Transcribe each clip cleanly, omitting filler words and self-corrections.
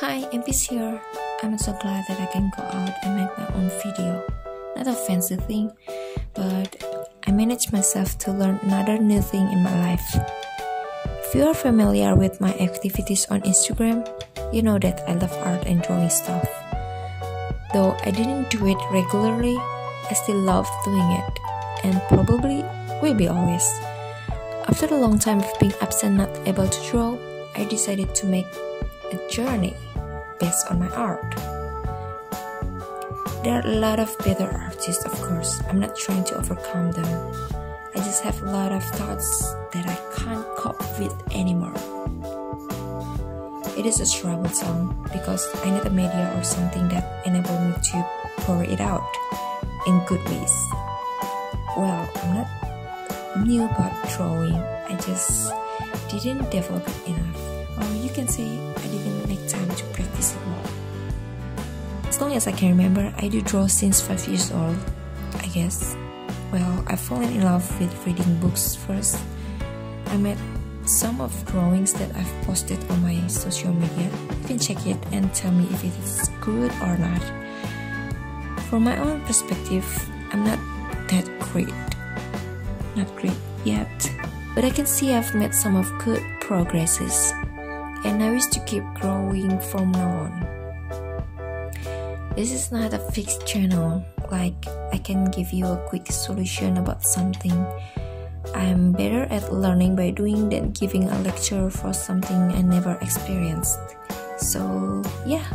Hi, MP's here. I'm so glad that I can go out and make my own video. Not a fancy thing, but I managed myself to learn another new thing in my life. If you are familiar with my activities on Instagram, you know that I love art and drawing stuff. Though I didn't do it regularly, I still love doing it, and probably will be always. After a long time of being absent, not able to draw, I decided to make a journey based on my art. There are a lot of better artists, of course. I'm not trying to overcome them. I just have a lot of thoughts that I can't cope with anymore. It is a struggle song because I need a media or something that enables me to pour it out in good ways. Well, I'm not new about drawing. I just didn't develop it enough. Or you can say I didn't make time to practice it more. As long as I can remember, I do draw since 5 years old, I guess. Well, I've fallen in love with reading books first. I made some of drawings that I've posted on my social media. You can check it and tell me if it is good or not. From my own perspective, I'm not that great. Not great yet. But I can see I've made some of good progresses, and I wish to keep growing from now on. This is not a fixed channel, like I can give you a quick solution about something. I'm better at learning by doing than giving a lecture for something I never experienced. So yeah,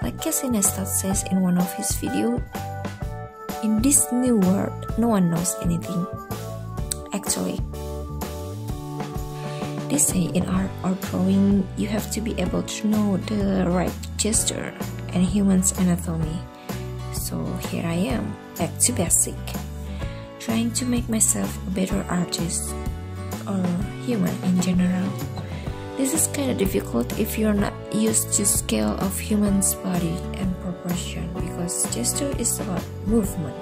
like Cassie Nestad says in one of his videos, in this new world, no one knows anything. Actually, they say in art or drawing, you have to be able to know the right gesture and human's anatomy. So here I am, back to basic, trying to make myself a better artist or human in general. This is kind of difficult if you're not used to scale of human's body and proportion, because gesture is about movement.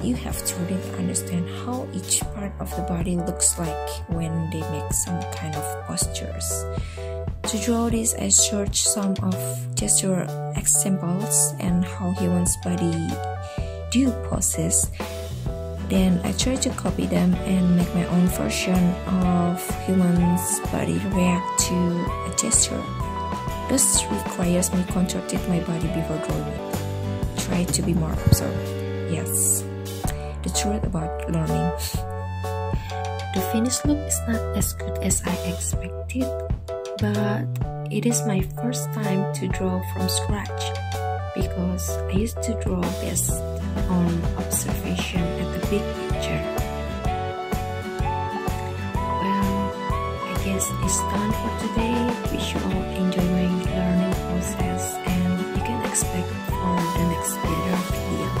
You have to really understand how each part of the body looks like when they make some kind of postures. To draw this, I searched some of gesture examples and how humans' body do poses. Then I try to copy them and make my own version of humans' body react to a gesture. This requires me contracting my body before drawing it. Try to be more observant. Yes. The truth about learning. The finished look is not as good as I expected, but it is my first time to draw from scratch, because I used to draw based on observation at the big picture. Well, I guess it's done for today. Wish you all enjoy my learning process, and you can expect for the next better video.